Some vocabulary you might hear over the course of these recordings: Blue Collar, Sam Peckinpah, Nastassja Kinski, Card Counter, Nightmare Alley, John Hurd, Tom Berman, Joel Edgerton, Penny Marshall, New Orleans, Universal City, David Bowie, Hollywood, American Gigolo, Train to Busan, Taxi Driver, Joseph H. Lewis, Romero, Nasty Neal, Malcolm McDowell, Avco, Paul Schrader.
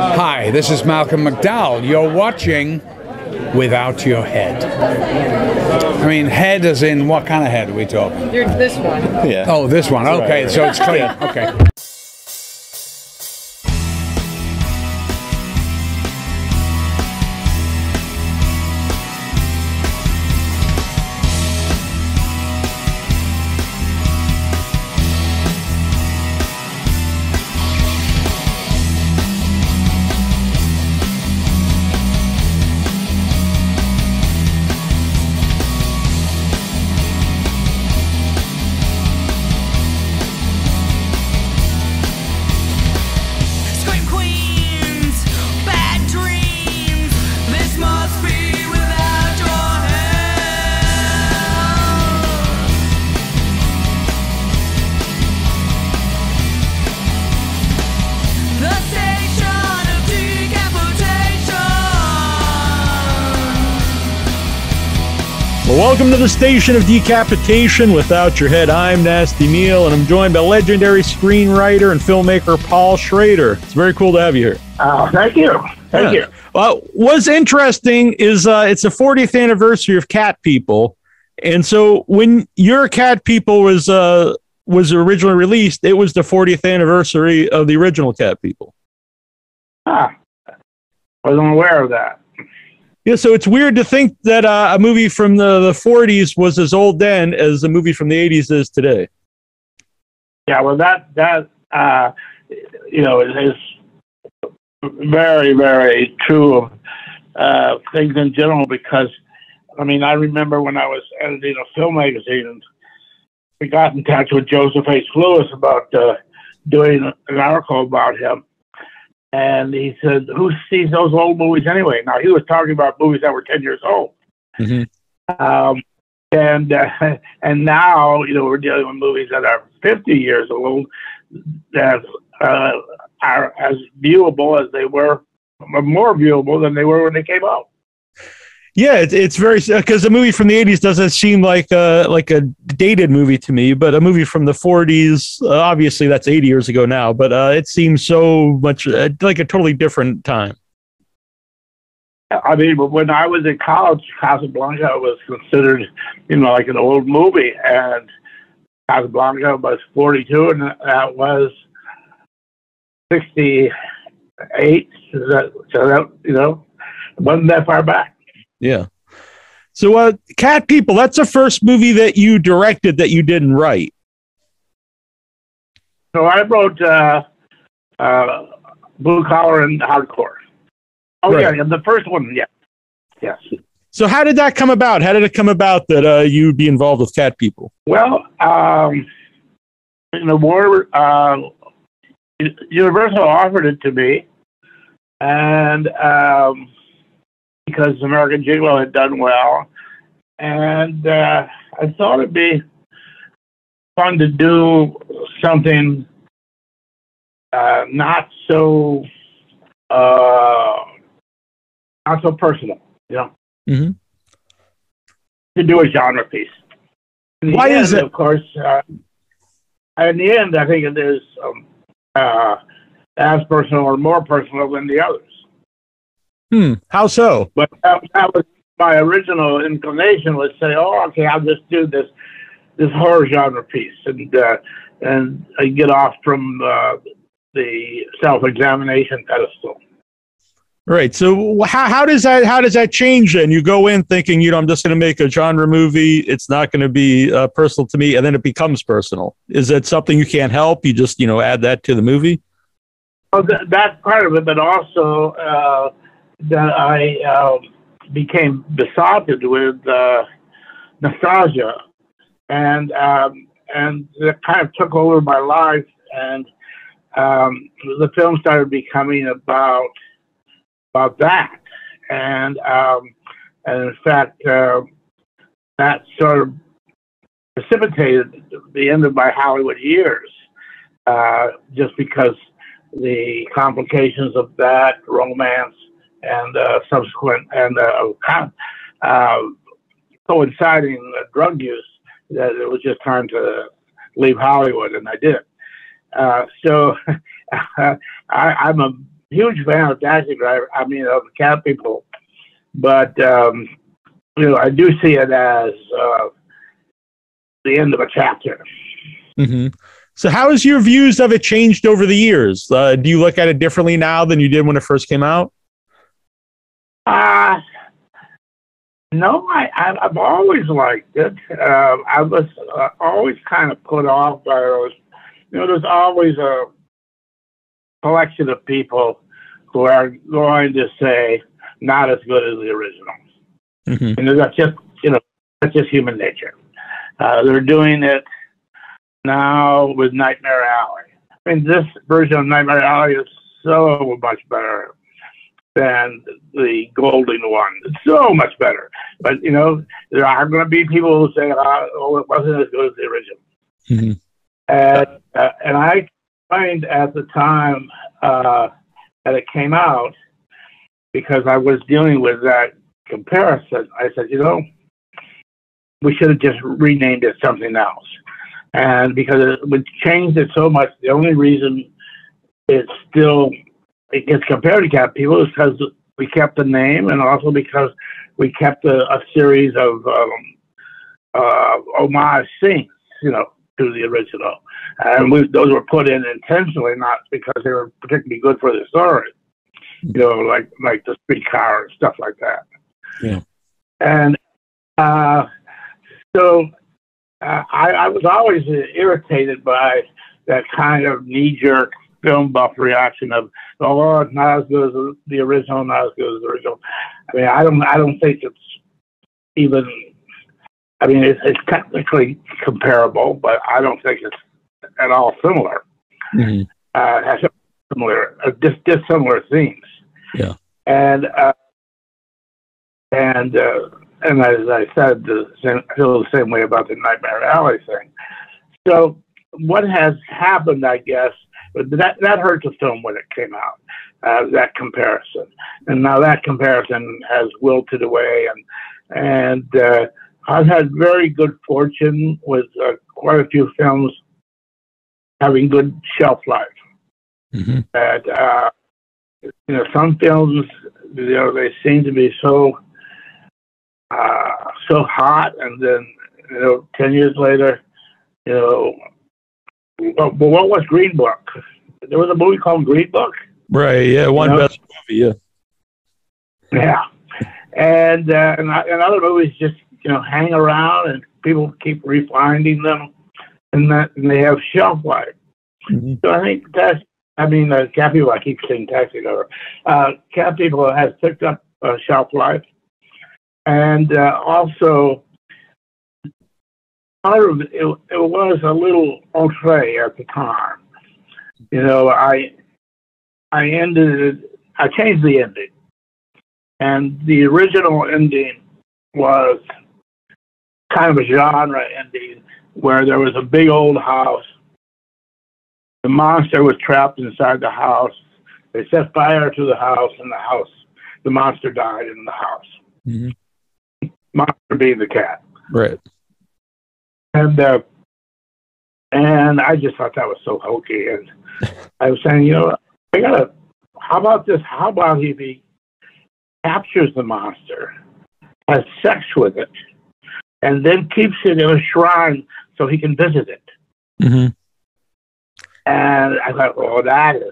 Hi, this is Malcolm McDowell. You're watching Without Your Head. I mean, head as in what kind of head are we talking? You're this one. Yeah. Oh, this one. Okay, so it's clear. Okay. Welcome to the Station of Decapitation. Without Your Head, I'm Nasty Neal, and I'm joined by legendary screenwriter and filmmaker Paul Schrader. It's very cool to have you here. Thank you. Thank you. What's interesting is it's the 40th anniversary of Cat People, and so when your Cat People was originally released, it was the 40th anniversary of the original Cat People. Ah, I wasn't aware of that. Yeah, so it's weird to think that a movie from the 40s was as old then as a movie from the 80s is today. Yeah, well, that you know, is very, very true of things in general, because, I mean, I remember when I was editing a film magazine, and we got in touch with Joseph H. Lewis about doing an article about him. And he said, "Who sees those old movies anyway?" Now, he was talking about movies that were 10 years old. Mm-hmm. And now, you know, we're dealing with movies that are 50 years old that are as viewable as they were, more viewable than they were when they came out. Yeah, it's very, because a movie from the 80s doesn't seem like a dated movie to me, but a movie from the 40s, obviously that's 80 years ago now, but it seems so much like a totally different time. I mean, when I was in college, Casablanca was considered, you know, like an old movie, and Casablanca was 42, and that was 68, so that, you know, wasn't that far back. Yeah. So, Cat People, that's the first movie that you directed that you didn't write. So I wrote Blue Collar and Hardcore. Oh, right. Yeah, and the first one, yeah. Yes. So how did that come about? How did it come about that you'd be involved with Cat People? Well, in the war, Universal offered it to me, and... because American Gigolo had done well, and I thought it'd be fun to do something not so personal, you know. Mm-hmm. To do a genre piece. Why is it? Of course, in the end, I think it is as personal or more personal than the others. Hmm. How so? But that was my original inclination, was say, "Oh, okay, I'll just do this horror genre piece, and I get off from the self-examination pedestal." Right. So how does that change then? You go in thinking, you know, I'm just going to make a genre movie. It's not going to be personal to me, and then it becomes personal. Is that something you can't help? You just, you know, add that to the movie. Well, that's part of it, but also. That I became besotted with Nastassja, and that kind of took over my life, and the film started becoming about that, and in fact that sort of precipitated the end of my Hollywood years, just because the complications of that romance. And subsequent and coinciding drug use, that it was just time to leave Hollywood, and I did. So I'm a huge fan of Taxi Driver, I mean, of Cat People, but you know, I do see it as the end of a chapter. Mm-hmm. So how has your views of it changed over the years? Do you look at it differently now than you did when it first came out? No, I've always liked it. I was always kind of put off by those. You know, there's always a collection of people who are going to say not as good as the original. Mm-hmm. And that's just, you know, that's just human nature. They're doing it now with Nightmare Alley. I mean, this version of Nightmare Alley is so much better than the golden one. It's so much better. But, you know, there are going to be people who say, oh, it wasn't as good as the original. Mm-hmm. And I complained at the time that it came out because I was dealing with that comparison. I said, you know, we should have just renamed it something else. And because it would change it so much, the only reason it's still, it gets compared to Cat People is because we kept the name and also because we kept a series of homage scenes, you know, to the original. And those were put in intentionally, not because they were particularly good for the story, you know, like the streetcar and stuff like that. Yeah. And so I was always irritated by that kind of knee-jerk film buff reaction of, oh, it's not as good as the original, not as good as the original. I mean, I don't think it's even, I mean, it's technically comparable, but I don't think it's at all similar. Mm-hmm. Dissimilar themes. Yeah. And as I said, I feel the same way about the Nightmare Alley thing. So what has happened, I guess, that hurt the film when it came out, that comparison. And now that comparison has wilted away. And I've had very good fortune with quite a few films having good shelf life. Mm-hmm. That, you know, some films, you know, they seem to be so hot, and then, you know, 10 years later, you know, but what was Green Book? There was a movie called Green Book, right? Yeah, one, you know? Best movie, yeah. And other movies just, you know, hang around, and people keep refinding them, and they have shelf life. Mm-hmm. So I think that's, I mean, Cat People, I keep saying Taxi Driver. Cat People has picked up shelf life. And also, part of it was a little outre at the time. You know, I changed the ending. And the original ending was kind of a genre ending where there was a big old house. The monster was trapped inside the house. They set fire to the house, and the monster died in the house. Mm-hmm. Monster being the cat, right? And I just thought that was so hokey, and I was saying, you know, I gotta. How about this? How about if he captures the monster, has sex with it, and then keeps it in a shrine so he can visit it? Mm-hmm. And I thought, oh, that is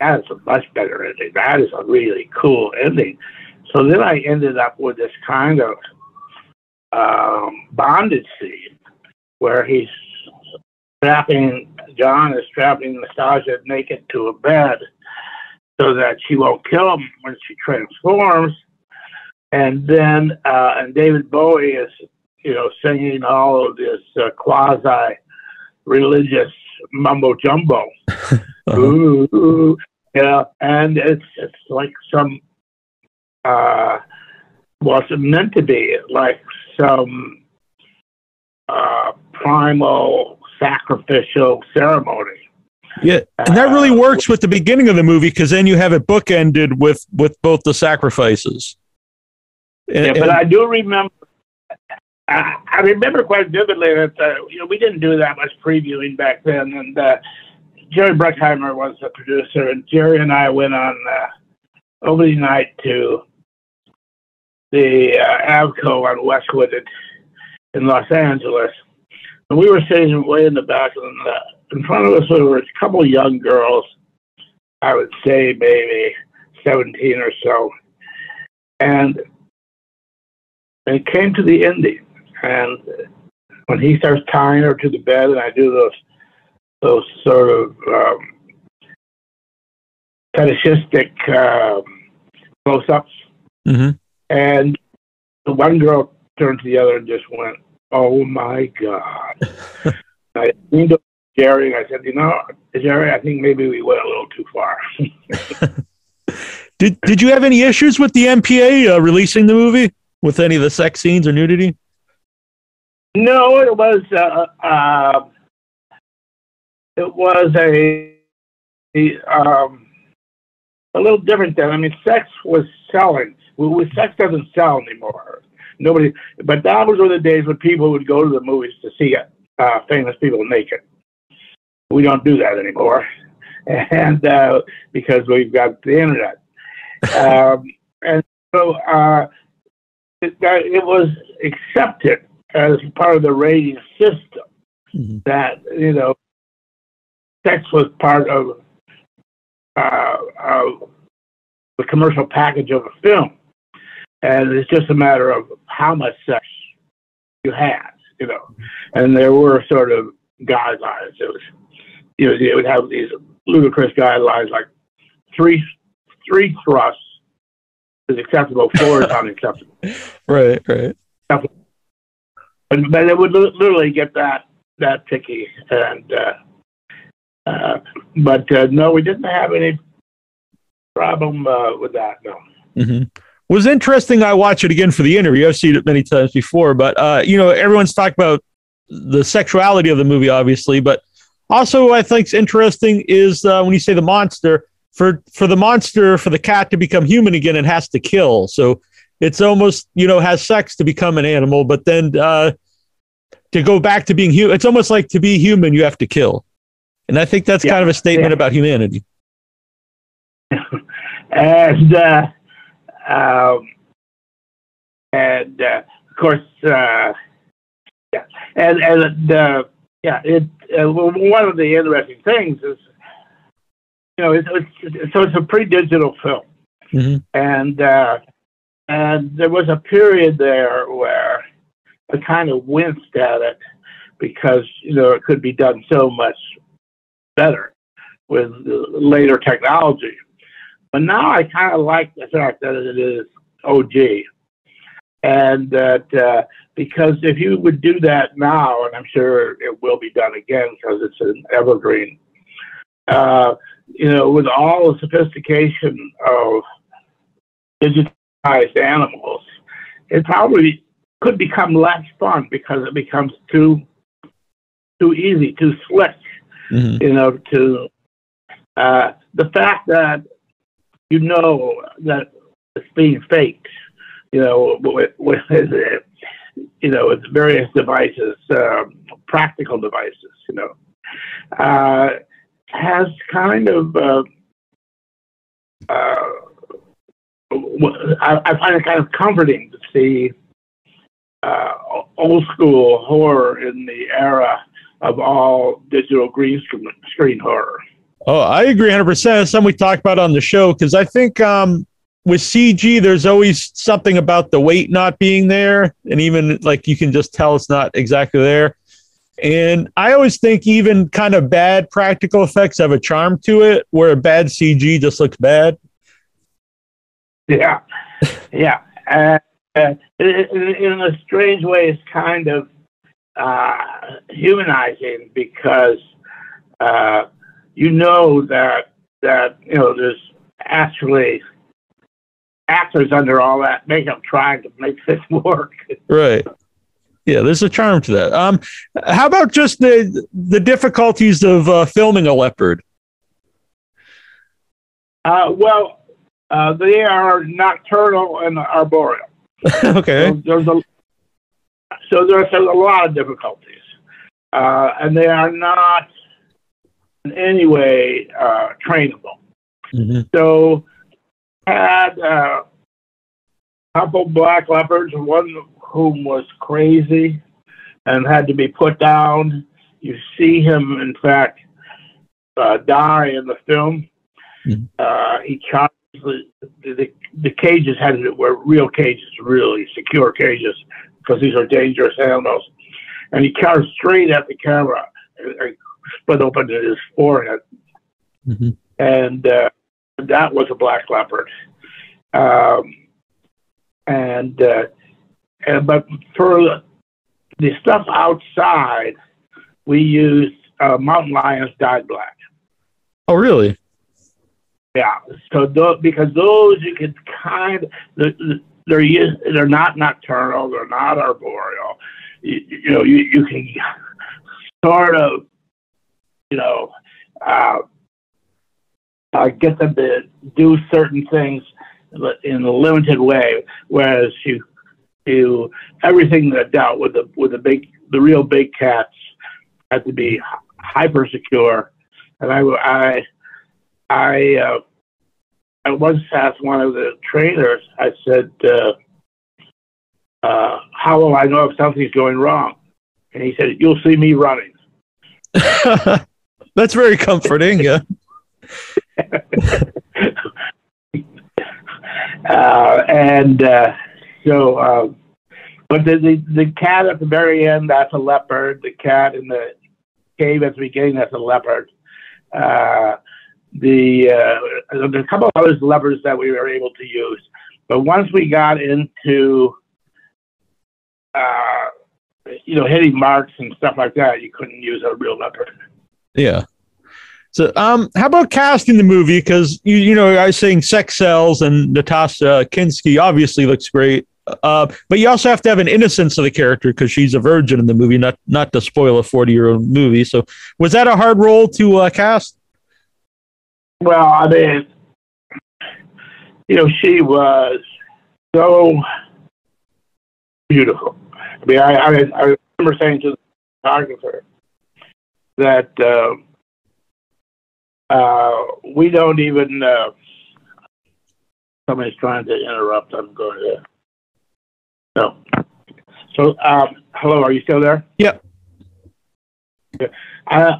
a much better ending. That is a really cool ending. So then I ended up with this kind of bondage scene where John is strapping Nastassja naked to a bed so that she won't kill him when she transforms. And then and David Bowie is, you know, singing all of this quasi religious mumbo jumbo. Ooh, ooh, yeah, and it's like some it's meant to be like some primal sacrificial ceremony. Yeah, and that really works with the beginning of the movie, because then you have it bookended with both the sacrifices. But I do remember. I remember quite vividly that, you know, we didn't do that much previewing back then, and Jerry Bruckheimer was the producer, and Jerry and I went on opening night to the Avco on Westwood in Los Angeles. And we were sitting way in the back, and in front of us were a couple of young girls, I would say maybe 17 or so. And it came to the ending, and when he starts tying her to the bed, and I do those sort of fetishistic close-ups, mm-hmm. and the one girl turned to the other and just went, "Oh my God!" I leaned over to Jerry and I said, "You know, Jerry, I think maybe we went a little too far." Did you have any issues with the MPAA releasing the movie with any of the sex scenes or nudity? No, it was a little different then. I mean, sex was selling. Sex doesn't sell anymore. Nobody. But that was one of the days when people would go to the movies to see famous people naked. We don't do that anymore, and because we've got the internet. And so it was accepted as part of the rating system, mm-hmm. that, you know, sex was part of the commercial package of a film. And it's just a matter of how much sex you had, you know. And there were sort of guidelines. It was, you know, it would have these ludicrous guidelines like three thrusts is acceptable, four is unacceptable. Right, right. But it would literally get that picky. And but no, we didn't have any problem with that. No. Mm-hmm. It was interesting. I watch it again for the interview. I've seen it many times before, but you know, everyone's talked about the sexuality of the movie, obviously, but also I think it's interesting is when you say the monster. For the cat to become human again, it has to kill. So it's almost, you know, has sex to become an animal, but then to go back to being human, it's almost like to be human, you have to kill. And I think that's kind of a statement about humanity. And of course, one of the interesting things is, you know, it's a pre-digital film, mm-hmm. and there was a period there where I kind of winced at it because, you know, it could be done so much better with later technology. But now I kind of like the fact that it is OG, and that because if you would do that now, and I'm sure it will be done again because it's an evergreen. You know, with all the sophistication of digitized animals, it probably could become less fun because it becomes too easy, too slick. Mm-hmm. You know, to the fact that you know that it's being faked. You know, with you know, with various devices, practical devices. You know. Has kind of I find it kind of comforting to see old school horror in the era of all digital green screen horror. Oh, I agree 100%. It's something we talked about on the show because I think with CG, there's always something about the weight not being there, and even like you can just tell it's not exactly there. And I always think even kind of bad practical effects have a charm to it, where a bad CG just looks bad. Yeah, yeah. In a strange way, it's kind of humanizing because you know that you know there's actually actors under all that makeup trying to make this work. Right. Yeah, there's a charm to that. How about just the difficulties of filming a leopard? They are nocturnal and arboreal. Okay. So there's a lot of difficulties, and they are not in any way trainable. Mm-hmm. So I had a couple black leopards, one of whom was crazy and had to be put down. You see him, in fact, die in the film. Mm-hmm. He chops the cages were real cages, really secure cages, because these are dangerous animals. And he carved straight at the camera and split open his forehead. Mm-hmm. And that was a black leopard. But for the stuff outside, we used mountain lions dyed black. Oh, really? Yeah. So because those you could kind of they're not nocturnal, they're not arboreal. You know, you can sort of, you know, get them to do certain things in a limited way, whereas you everything that dealt with the real big cats had to be hyper secure. And I once asked one of the trainers, I said, how will I know if something's going wrong? And he said, you'll see me running. That's very comforting. Yeah. But the cat at the very end, that's a leopard. The cat in the cave at the beginning, that's a leopard. There's a couple of other leopards that we were able to use. But once we got into hitting marks and stuff like that, you couldn't use a real leopard. Yeah. So, how about casting the movie? Because I was saying sex sells, and Nastassja Kinski obviously looks great. But you also have to have an innocence of the character because she's a virgin in the movie. Not to spoil a 40-year-old movie. So, was that a hard role to cast? Well, I mean, she was so beautiful. I mean, I remember saying to the photographer that we don't even. Somebody's trying to interrupt. I'm going to. No. So, hello, are you still there? Yep. Yeah. I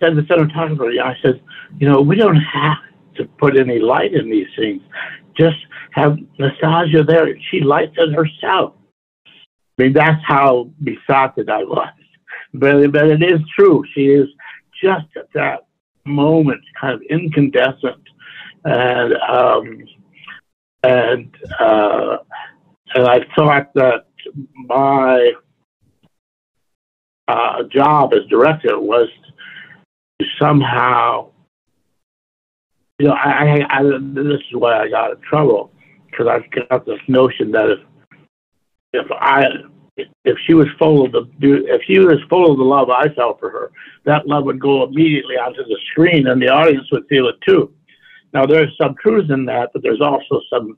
said to the cinematographer, I said, we don't have to put any light in these things. Just have Nastassja there. She lights it herself. I mean, that's how besotted I was. But it is true. She is just at that moment kind of incandescent. And I thought that my job as director was to somehow, this is why I got in trouble, because I've got this notion that if she was full of the love I felt for her, that love would go immediately onto the screen, and the audience would feel it too. Now, there's some truth in that, but there's also some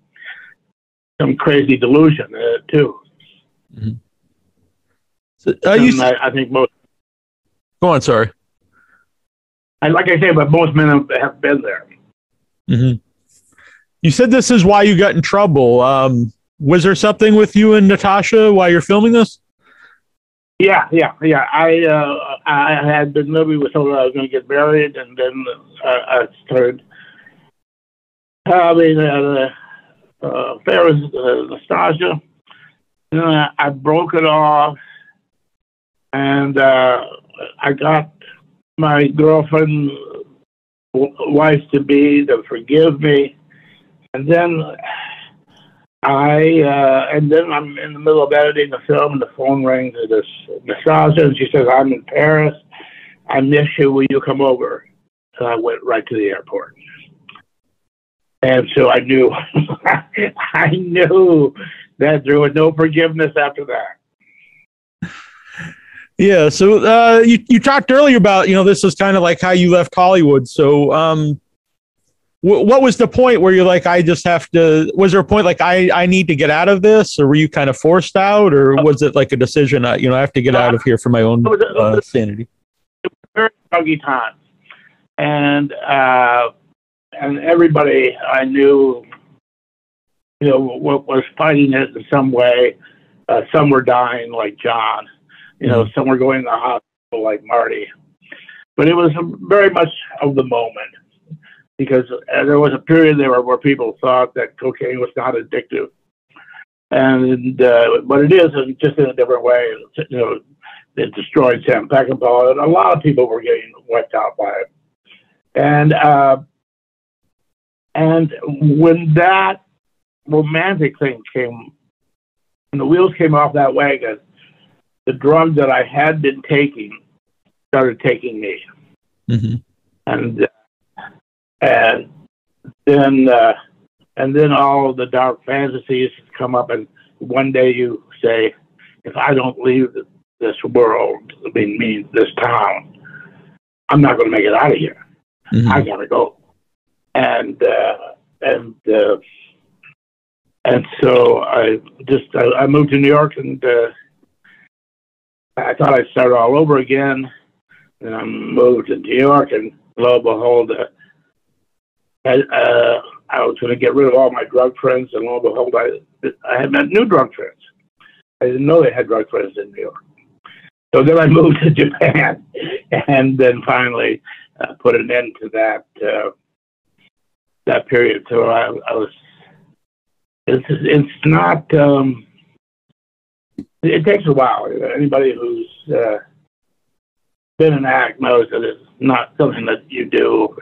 crazy delusion in it, too. Mm-hmm. So, I think most... Go on, sorry. And like I say, but most men have been there. Mm-hmm. You said this is why you got in trouble. Was there something with you and Nastassja while you're filming this? Yeah. I had been living with her. I was going to get married, and then I started... the affair with Nastassja. I broke it off, and I got my girlfriend, wife-to-be, to forgive me. And then I'm in the middle of editing the film, and the phone rings to this Nastassja, and she says, "I'm in Paris. I miss you. Will you come over?" And I went right to the airport. And so I knew, I knew that there was no forgiveness after that. Yeah. So you talked earlier about, this is kind of like how you left Hollywood. So what was the point where you're like, was there a point like I need to get out of this, or were you kind of forced out, or was it like a decision, I have to get out of here for my own sanity? very buggy times. And everybody I knew, you know, was fighting it in some way. Some were dying, like John. You know, some were going to the hospital, like Marty. But it was very much of the moment, because there was a period there where people thought that cocaine was not addictive, and but it is, just in a different way. You know, it destroyed Sam Peckinpah, and a lot of people were getting wiped out by it. And when that romantic thing came, when the wheels came off that wagon, the drug that I had been taking started taking me. Mm-hmm. And then all the dark fantasies come up, and one day you say, if I don't leave this world, I mean this town, I'm not going to make it out of here. Mm-hmm. I got to go. And so I moved to New York, and I thought I'd start all over again. And I moved to New York, and lo and behold, I was going to get rid of all my drug friends, and lo and behold, I had met new drug friends. I didn't know they had drug friends in New York. So then I moved to Japan, and then finally put an end to that period. So I was. It's not. It takes a while. Anybody who's been in ACT knows that it's not something that you do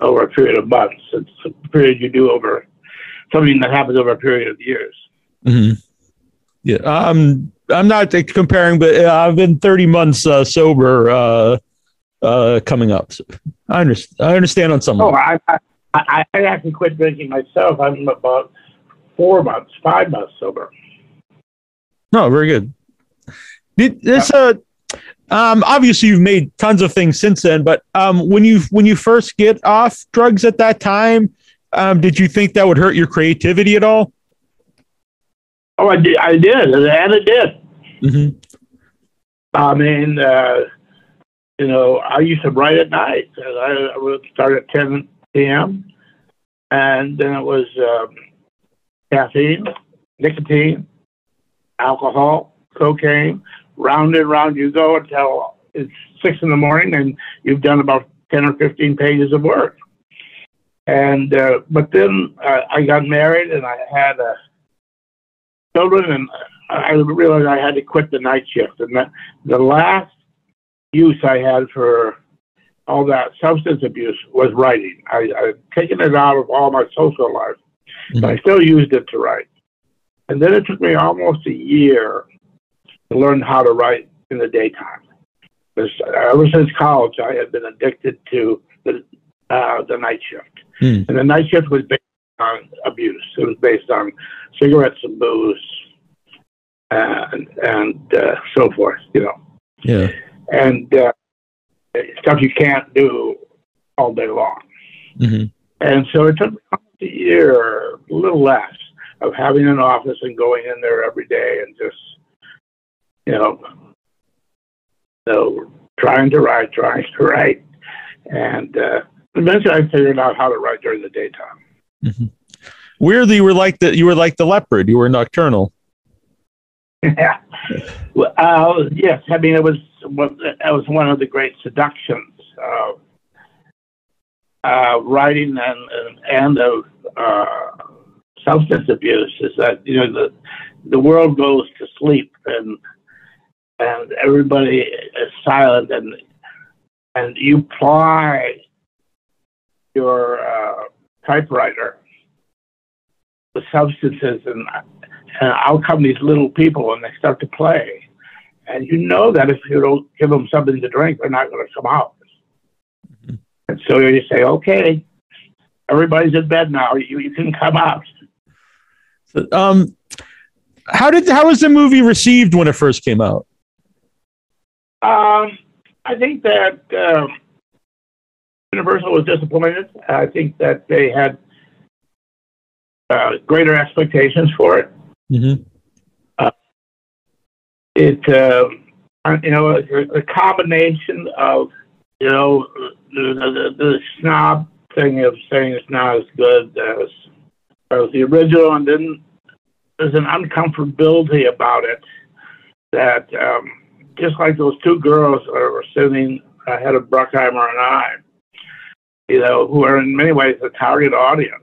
over a period of months. It's a period you do over something that happens over a period of years. Mm-hmm. Yeah, I'm not comparing, but I've been 30 months sober coming up. So I understand on some level. I actually quit drinking myself. I'm about 5 months sober. No, very good. Obviously, you've made tons of things since then, but when you first get off drugs at that time, did you think that would hurt your creativity at all? Oh, I did, and it did. Mm-hmm. I mean, you know, I used to write at night. I would start at 10 p.m., and then it was caffeine, nicotine, alcohol, cocaine. Round and round you go until it's 6 a.m, and you've done about 10 or 15 pages of work. And but then I got married, and I had children, and I realized I had to quit the night shift. And the last use I had for all that substance abuse was writing. I'd taken it out of all my social life, but I still used it to write. And then it took me almost a year to learn how to write in the daytime. Because ever since college, I had been addicted to the night shift. Mm. And the night shift was based on abuse. It was based on cigarettes and booze and so forth, you know. Yeah. And stuff you can't do all day long. Mm-hmm. And so it took me almost a year, a little less, of having an office and going in there every day and just, you know, so trying to write. And eventually I figured out how to write during the daytime. Mm-hmm. Weirdly, you were like the leopard. You were nocturnal. Yeah. Well, yes. I mean, it was one of the great seductions of writing and of substance abuse, is that, you know, the world goes to sleep, and everybody is silent, and you ply your typewriter with substances, and out come these little people, and they start to play, and you know that if you don't give them something to drink, they're not going to come out. Mm-hmm. And so you say, okay, everybody's in bed now, you can come out. So, how was the movie received when it first came out? I think that Universal was disappointed. I think that they had greater expectations for it. Mm-hmm. It's a combination of you know, the snob thing of saying it's not as good as the original, and then there's an uncomfortability about it that just like those two girls are sitting ahead of Bruckheimer and I, you know, who are in many ways the target audience.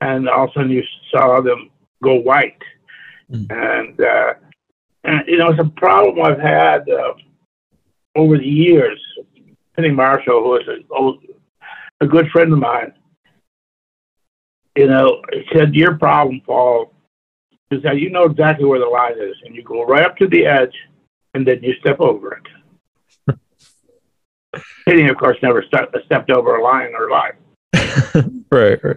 And all of a sudden you saw them go white. Mm. And, you know, it's a problem I've had over the years. Penny Marshall, who is a good friend of mine, you know, said, your problem, Paul, is that you know exactly where the line is, and you go right up to the edge, and then you step over it. Penny, of course, never stepped over a line in her life. Right, right.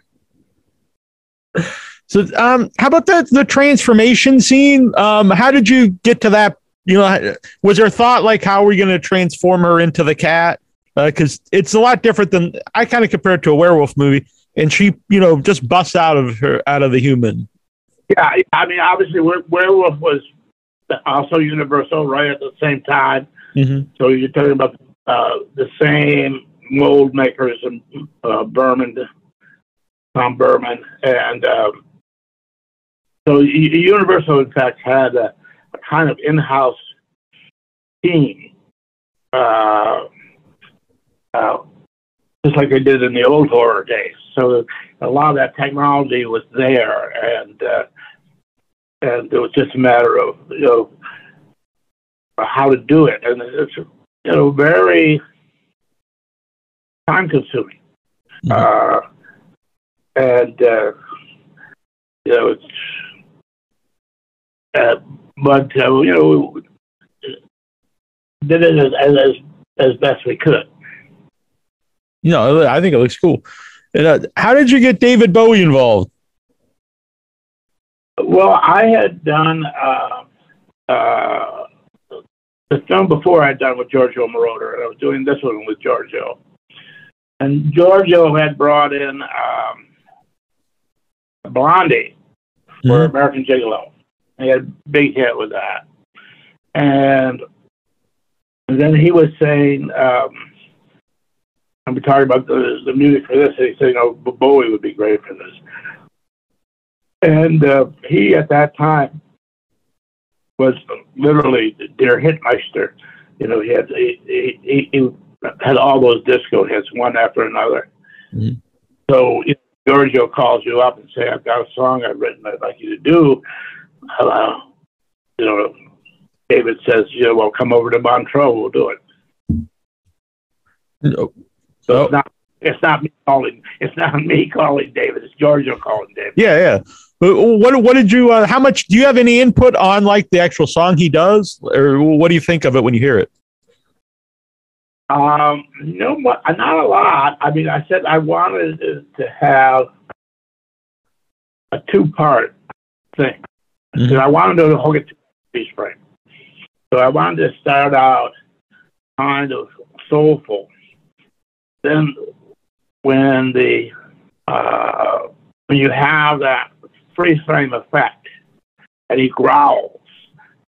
So, how about the transformation scene? How did you get to that? You know, was there thought like, how are we going to transform her into the cat? Because it's a lot different than, I kind of compare it to a werewolf movie, and she, you know, just busts out of the human. Yeah, I mean, obviously, werewolf was also Universal right at the same time. Mm-hmm. So you're talking about the same mold makers and Berman. Tom Berman, and so Universal, in fact, had a kind of in-house team, just like they did in the old horror days. So a lot of that technology was there, and it was just a matter of, you know, how to do it, and it's, you know, very time-consuming. Mm-hmm. And, you know, it's, but, you know, we did it as best we could. No, I think it looks cool. And, how did you get David Bowie involved? Well, I had done the film before I had done with Giorgio Moroder, and I was doing this one with Giorgio. And Giorgio had brought in... Blondie for American Gigolo. He had a big hit with that. And then he was saying, I'm talking about the music for this, and he said, you know, Bowie would be great for this. And he, at that time, was literally Der Hitmeister. You know, he had all those disco hits, one after another. Mm-hmm. So, you know, Giorgio calls you up and say, I've got a song I've written I'd like you to do. You know, David says, you know, well, come over to Montreux, we'll do it. No. So no. It's not me calling David, it's Giorgio calling David. Yeah, yeah. What did you, how much, do you have any input on, like, the actual song he does? Or what do you think of it when you hear it? No, not a lot. I mean, I said I wanted to have a two-part thing. Mm-hmm. So I wanted to hook it to a piece frame. So I wanted to start out kind of soulful. Then when the when you have that freeze frame effect and he growls,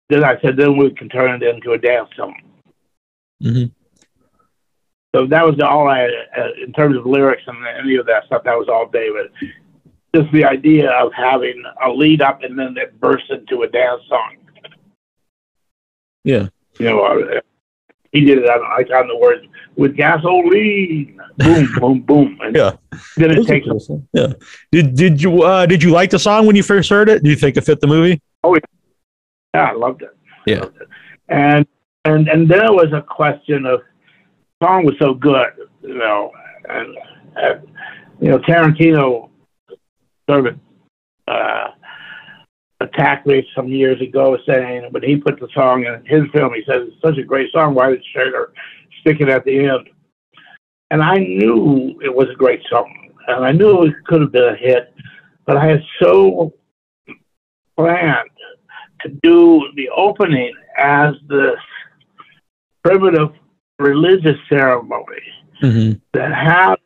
then I said then we can turn it into a dance song. Mm-hmm. So that was all I, in terms of lyrics and any of that stuff, that was all David. Just the idea of having a lead up and then it bursts into a dance song. Yeah. You know, he did it on the words, with gasoline, boom, boom, boom. And yeah. Then it takes awesome. Yeah. Did you like the song when you first heard it? Do you think it fit the movie? Oh, yeah. Yeah, I loved it. Yeah. Loved it. And then it was a question of, the song was so good, you know, and you know, Tarantino sort of attacked me some years ago saying when he put the song in his film, he says, it's such a great song, why did Schrader stick it at the end? And I knew it was a great song, and I knew it could have been a hit, but I had so planned to do the opening as this primitive religious ceremony, mm-hmm. that had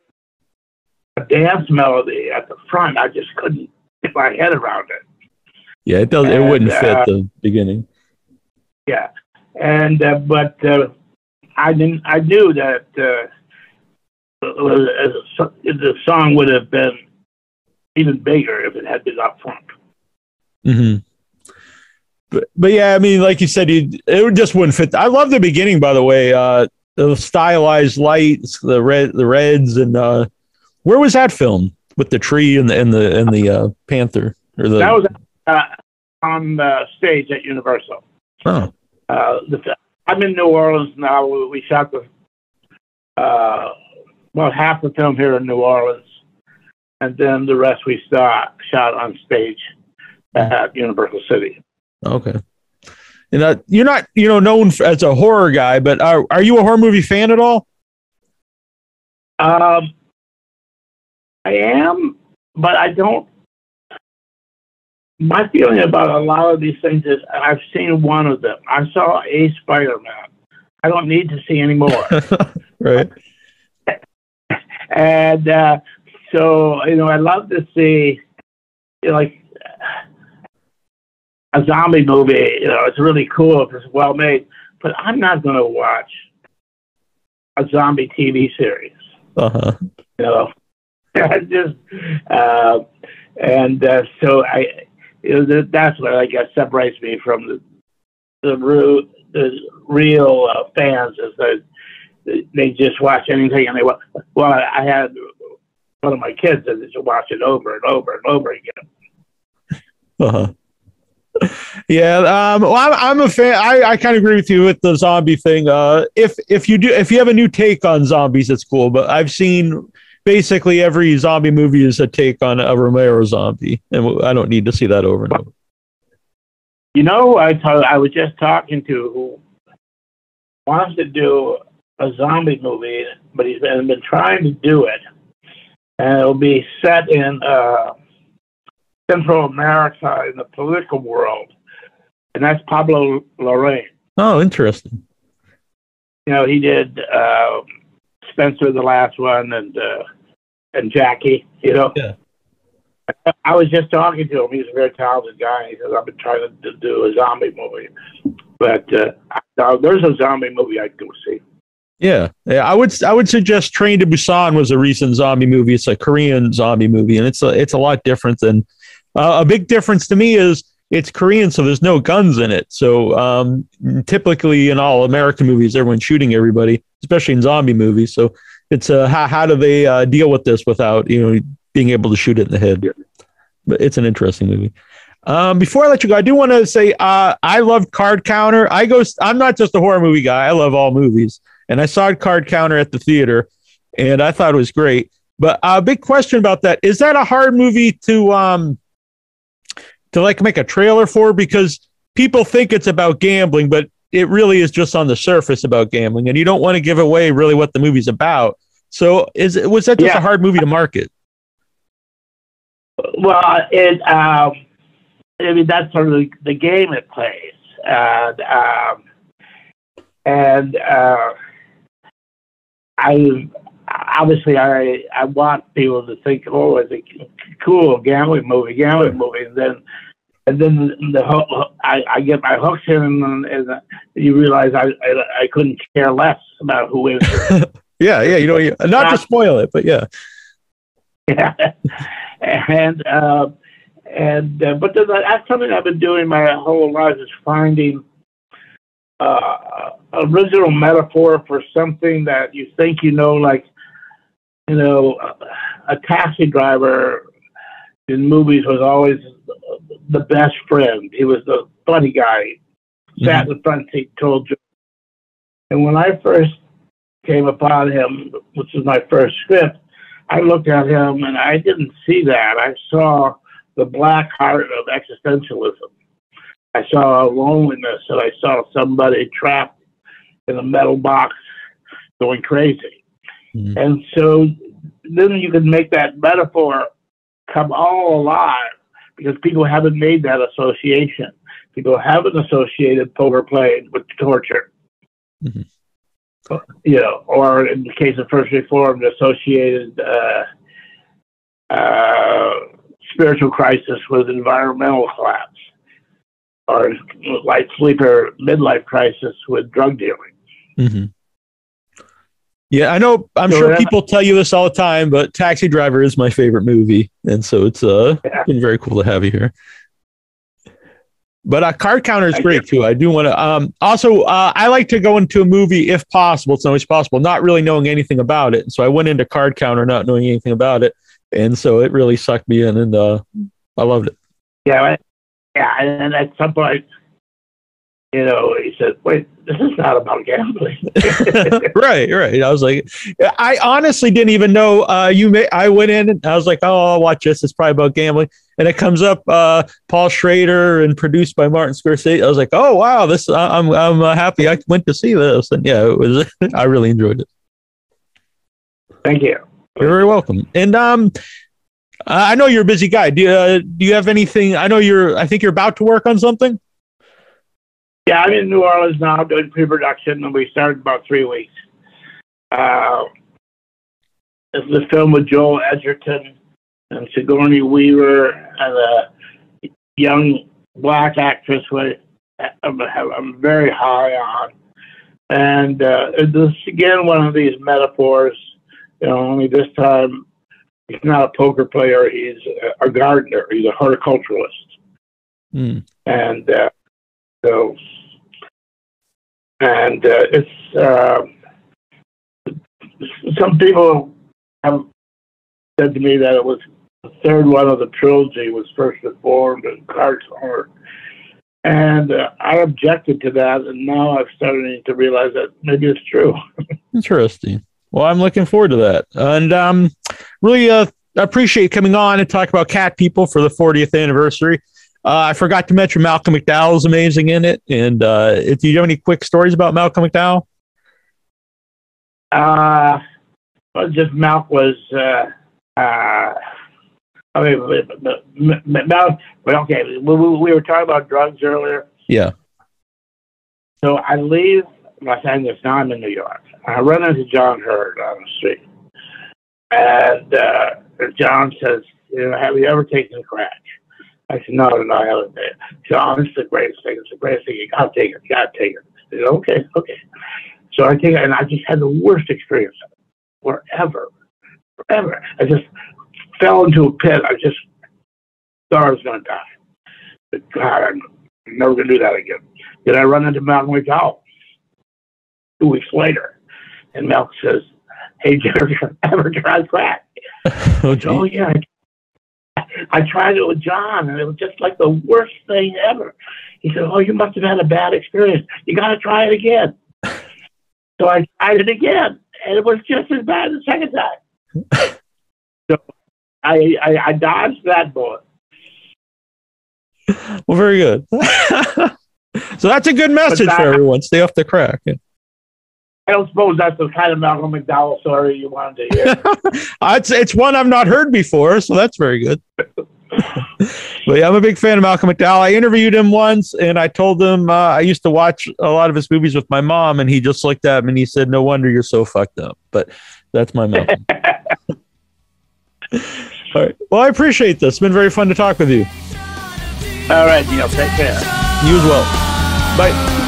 a dance melody at the front. I just couldn't get my head around it. Yeah, it does. It wouldn't fit the beginning. Yeah, and but I knew that the song would have been even bigger if it had been up front. Mm-hmm. But yeah, I mean, like you said, it just wouldn't fit. I love the beginning, by the way. The stylized lights, the reds, and where was that film with the tree and the panther? Or the... That was on the stage at Universal. Oh. I'm in New Orleans now. We shot about half the film here in New Orleans, and then the rest we shot on stage at Universal City. Okay. And you're not, known as a horror guy, but are you a horror movie fan at all? I am, but I don't. My feeling about a lot of these things is I've seen one of them. I saw a Spider-Man. I don't need to see any more. Right. And so, I love to see, like, a zombie movie, it's really cool if it's well made, but I'm not going to watch a zombie TV series. Uh-huh. So that's what I guess separates me from the real fans is that they just watch anything and well, I had one of my kids that just watched it over and over and over again. Uh-huh. Yeah, well, I'm a fan. I kind of agree with you with the zombie thing. If you have a new take on zombies, that's cool. But I've seen basically every zombie movie is a take on a Romero zombie, and I don't need to see that over and over. I was just talking to who wants to do a zombie movie, but he's been trying to do it, and it'll be set in Central America in the political world, and that's Pablo Larraín. Oh, interesting. He did Spencer, the last one, and Jackie. Yeah. I was just talking to him. He's a very talented guy. He says, "I've been trying to do a zombie movie, but there's a zombie movie I can see." Yeah, I would suggest Train to Busan was a recent zombie movie. It's a Korean zombie movie, and it's a lot different than. A big difference to me is it's Korean, so there's no guns in it. So typically in all American movies, everyone's shooting everybody, especially in zombie movies. So it's how do they deal with this without being able to shoot it in the head? Yeah. But it's an interesting movie. Before I let you go, I do want to say I loved Card Counter. I'm not just a horror movie guy. I love all movies, and I saw Card Counter at the theater, and I thought it was great. But a big question about that is that a hard movie to like make a trailer for, because people think it's about gambling, but it really is just on the surface about gambling, and you don't want to give away really what the movie's about. So was that just a hard movie to market? Well, that's sort of the game it plays. I want people to think, oh, it's a cool gambling movie. And then the whole, I get my hooks in, and you realize I couldn't care less about who is it. Yeah. Not to spoil it, but yeah. Yeah. But that's something I've been doing my whole life is finding original metaphor for something that you think like. A taxi driver in movies was always the best friend. He was the funny guy, sat in the front seat, told you. And when I first came upon him, which was my first script, I looked at him and I didn't see that. I saw the black heart of existentialism. I saw loneliness, and I saw somebody trapped in a metal box going crazy. Mm-hmm. And so then you can make that metaphor come all alive, because people haven't made that association. People haven't associated poker playing with torture, or in the case of First Reformed, associated spiritual crisis with environmental collapse, or light sleeper midlife crisis with drug dealing. Mm-hmm. Yeah, I know. I'm sure people tell you this all the time, but Taxi Driver is my favorite movie, and so it's been very cool to have you here. But Card Counter is great too. I do want to. Also, I like to go into a movie if possible. It's always possible, not really knowing anything about it. So I went into Card Counter not knowing anything about it, and so it really sucked me in, and I loved it. Yeah, yeah, and at some point, you know, he said, "Wait, this is not about gambling." Right, right. I was like, I honestly didn't even know. I went in and I was like, "Oh, I'll watch this. It's probably about gambling." And it comes up, Paul Schrader and produced by Martin Scorsese. I was like, "Oh, wow! This I'm happy I went to see this." And yeah, it was. I really enjoyed it. Thank you. You're very welcome. And I know you're a busy guy. Do you have anything? I know you're. I think you're about to work on something. Yeah, I'm in New Orleans now doing pre-production, and we started about 3 weeks. This is a film with Joel Edgerton and Sigourney Weaver and a young black actress who I'm very high on. And this is, again, one of these metaphors, you know, only this time he's not a poker player, he's a gardener, he's a horticulturalist. Mm. And... So it's some people have said to me that it was the third one of the trilogy was first performed in Card Counter, and I objected to that, and now I'm starting to realize that maybe it's true. Interesting. Well, I'm looking forward to that, and really appreciate coming on and talk about Cat People for the 40th anniversary. I forgot to mention Malcolm McDowell is amazing in it. And do you have any quick stories about Malcolm McDowell? Just Malcolm was, I mean, Malcolm, okay, we were talking about drugs earlier. Yeah. So I leave Los Angeles, now I'm in New York. I run into John Hurd on the street. And John says, you know, have you ever taken crack? I said, no, I haven't. John, it's the greatest thing. It's the greatest thing. You got to take it. You got to take it. I said, okay. So I take it, and I just had the worst experience of it. Forever. I just fell into a pit. I just thought I was going to die. But God, I'm never going to do that again. Then I run into Malcolm McDowell 2 weeks later, and Malcolm says, hey, Jerry, ever tried crack? Okay. Oh, yeah. I tried it with John, and it was just like the worst thing ever. He said, oh, you must have had a bad experience. You got to try it again. So I tried it again, and it was just as bad the second time. So I dodged that bullet. Well, very good. So that's a good message for everyone. Stay off the crack. Yeah. I don't suppose that's the kind of Malcolm McDowell story you wanted to hear. It's one I've not heard before, so that's very good. But yeah, I'm a big fan of Malcolm McDowell. I interviewed him once, and I told him I used to watch a lot of his movies with my mom, and he just looked at him, and he said, no wonder you're so fucked up. But that's my Malcolm. All right. Well, I appreciate this. It's been very fun to talk with you. All right, Neil. Take care. You as well. Bye.